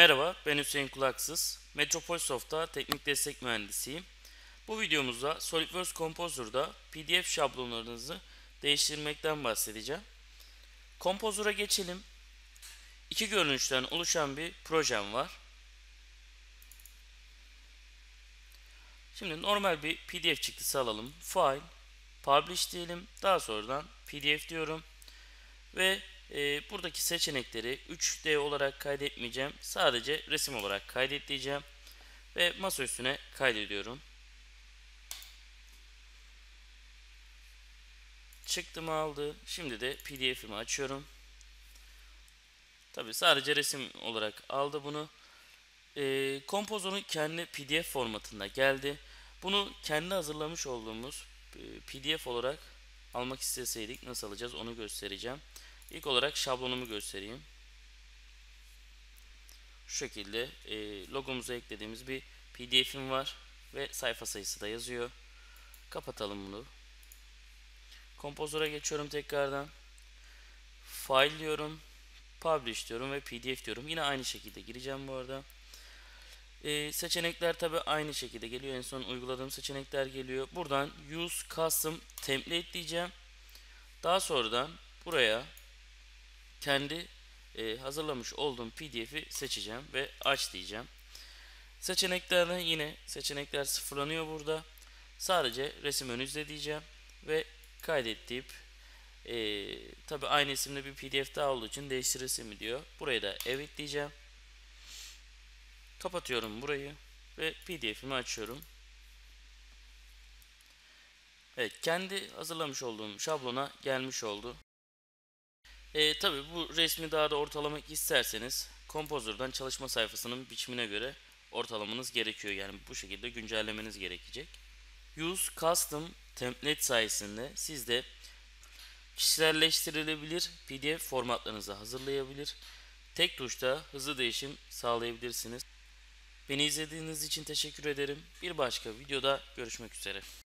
Merhaba, ben Hüseyin Kulaksız. Metropolsoft'ta teknik destek mühendisiyim. Bu videomuzda SolidWorks Composer'da PDF şablonlarınızı değiştirmekten bahsedeceğim. Composer'a geçelim. İki görünüşten oluşan bir projem var. Şimdi normal bir PDF çıktısı alalım. File, Publish diyelim. Daha sonradan PDF diyorum. Ve buradaki seçenekleri 3D olarak kaydetmeyeceğim. Sadece resim olarak kaydet diyeceğim. Ve masa üstüne kaydediyorum. Çıktım aldı. Şimdi de PDF'imi açıyorum. Tabi sadece resim olarak aldı bunu. Composer'un kendi PDF formatında geldi. Bunu kendi hazırlamış olduğumuz PDF olarak almak isteseydik nasıl alacağız onu göstereceğim. İlk olarak şablonumu göstereyim. Şu şekilde logomuza eklediğimiz bir PDF'im var ve sayfa sayısı da yazıyor. Kapatalım bunu. Composer'a geçiyorum tekrardan. File diyorum. Publish diyorum ve PDF diyorum. Yine aynı şekilde gireceğim bu arada. Seçenekler tabi aynı şekilde geliyor. En son uyguladığım seçenekler geliyor. Buradan Use Custom Template diyeceğim. Daha sonradan buraya kendi hazırlamış olduğum PDF'i seçeceğim ve aç diyeceğim. Seçeneklerden yine seçenekler sıfırlanıyor burada. Sadece resim ön izle diyeceğim ve kaydet deyip tabi aynı isimde bir PDF daha olduğu için değiştirirsin mi diyor. Buraya da evet diyeceğim. Kapatıyorum burayı ve PDF'imi açıyorum. Evet, kendi hazırlamış olduğum şablona gelmiş oldu. Tabii bu resmi daha da ortalamak isterseniz Composer'dan çalışma sayfasının biçimine göre ortalamanız gerekiyor. Yani bu şekilde güncellemeniz gerekecek. Use Custom Template sayesinde siz de kişiselleştirilebilir PDF formatlarınızı hazırlayabilir. Tek tuşta hızlı değişim sağlayabilirsiniz. Beni izlediğiniz için teşekkür ederim. Bir başka videoda görüşmek üzere.